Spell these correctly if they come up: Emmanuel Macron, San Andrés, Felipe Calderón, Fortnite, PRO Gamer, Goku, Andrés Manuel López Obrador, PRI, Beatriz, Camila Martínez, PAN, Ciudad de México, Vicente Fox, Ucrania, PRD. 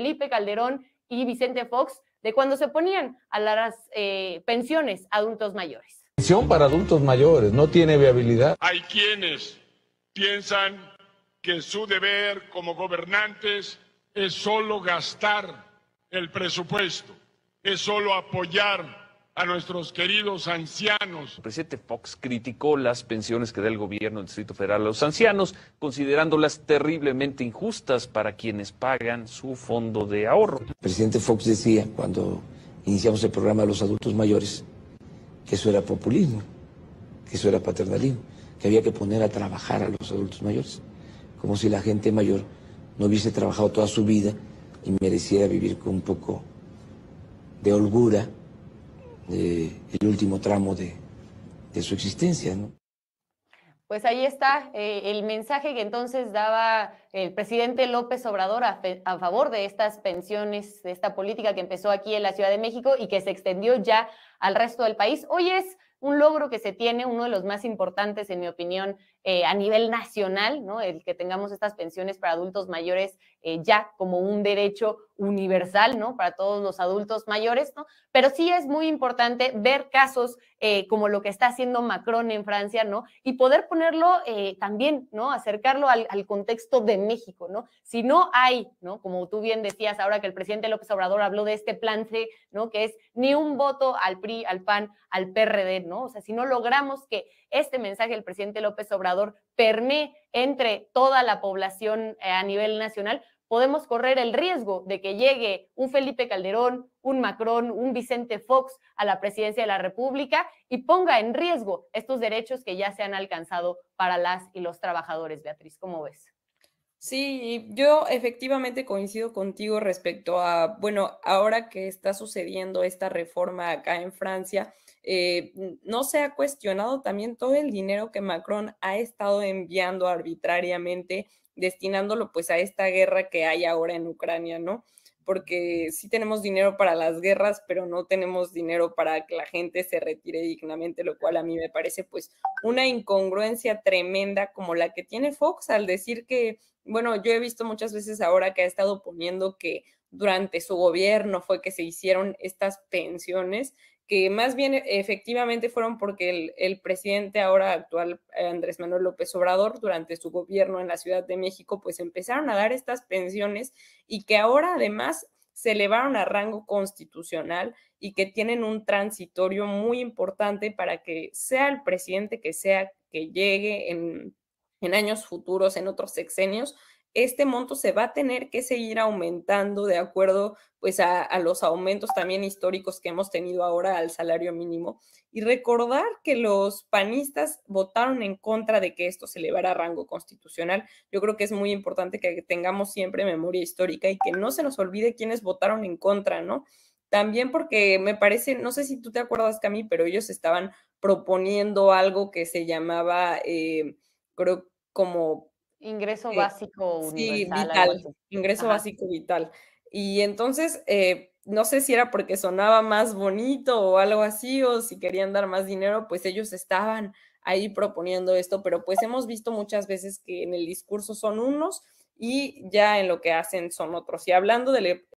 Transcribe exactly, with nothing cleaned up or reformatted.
Felipe Calderón y Vicente Fox de cuando se ponían a las eh, pensiones a adultos mayores. Pensión para adultos mayores no tiene viabilidad. Hay quienes piensan que su deber como gobernantes es solo gastar el presupuesto, es solo apoyar a nuestros queridos ancianos. El presidente Fox criticó las pensiones que da el gobierno del Distrito Federal a los ancianos, considerándolas terriblemente injustas para quienes pagan su fondo de ahorro. El presidente Fox decía, cuando iniciamos el programa de los adultos mayores, que eso era populismo, que eso era paternalismo, que había que poner a trabajar a los adultos mayores, como si la gente mayor no hubiese trabajado toda su vida y mereciera vivir con un poco de holgura Eh, el último tramo de, de su existencia, ¿no? Pues ahí está eh, el mensaje que entonces daba el presidente López Obrador a, fe, a favor de estas pensiones, de esta política que empezó aquí en la Ciudad de México y que se extendió ya al resto del país. Hoy es un logro que se tiene, uno de los más importantes, en mi opinión, eh, a nivel nacional, ¿no? El que tengamos estas pensiones para adultos mayores eh, ya como un derecho universal, ¿no? Para todos los adultos mayores, ¿no? Pero sí es muy importante ver casos eh, como lo que está haciendo Macron en Francia, ¿no? Y poder ponerlo eh, también, ¿no? Acercarlo al, al contexto de México, ¿no? Si no hay, ¿no? Como tú bien decías ahora que el presidente López Obrador habló de este plan C, ¿no? Que es ni un voto al P R I, al P A N, al P R D, ¿no? O sea, si no logramos que este mensaje del presidente López Obrador permee entre toda la población eh, a nivel nacional, podemos correr el riesgo de que llegue un Felipe Calderón, un Macron, un Vicente Fox a la presidencia de la República y ponga en riesgo estos derechos que ya se han alcanzado para las y los trabajadores. Beatriz, ¿cómo ves? Sí, yo efectivamente coincido contigo respecto a, bueno, ahora que está sucediendo esta reforma acá en Francia, eh, no se ha cuestionado también todo el dinero que Macron ha estado enviando arbitrariamente, destinándolo pues a esta guerra que hay ahora en Ucrania, ¿no? Porque sí tenemos dinero para las guerras, pero no tenemos dinero para que la gente se retire dignamente, lo cual a mí me parece pues una incongruencia tremenda como la que tiene Fox al decir que, bueno, yo he visto muchas veces ahora que ha estado poniendo que durante su gobierno fue que se hicieron estas pensiones, que más bien efectivamente fueron porque el, el presidente ahora actual, Andrés Manuel López Obrador, durante su gobierno en la Ciudad de México, pues empezaron a dar estas pensiones y que ahora además se elevaron a rango constitucional y que tienen un transitorio muy importante para que sea el presidente que sea, que llegue en, en años futuros, en otros sexenios, este monto se va a tener que seguir aumentando de acuerdo pues a, a los aumentos también históricos que hemos tenido ahora al salario mínimo. Y recordar que los panistas votaron en contra de que esto se elevara a rango constitucional. Yo creo que es muy importante que tengamos siempre memoria histórica y que no se nos olvide quiénes votaron en contra, ¿no? También porque me parece, no sé si tú te acuerdas, Cami, pero ellos estaban proponiendo algo que se llamaba, eh, creo, como... Ingreso básico eh, universal. Sí, vital, ingreso Ajá. básico vital. Y entonces, eh, no sé si era porque sonaba más bonito o algo así, o si querían dar más dinero, pues ellos estaban ahí proponiendo esto, pero pues hemos visto muchas veces que en el discurso son unos y ya en lo que hacen son otros. Y hablando del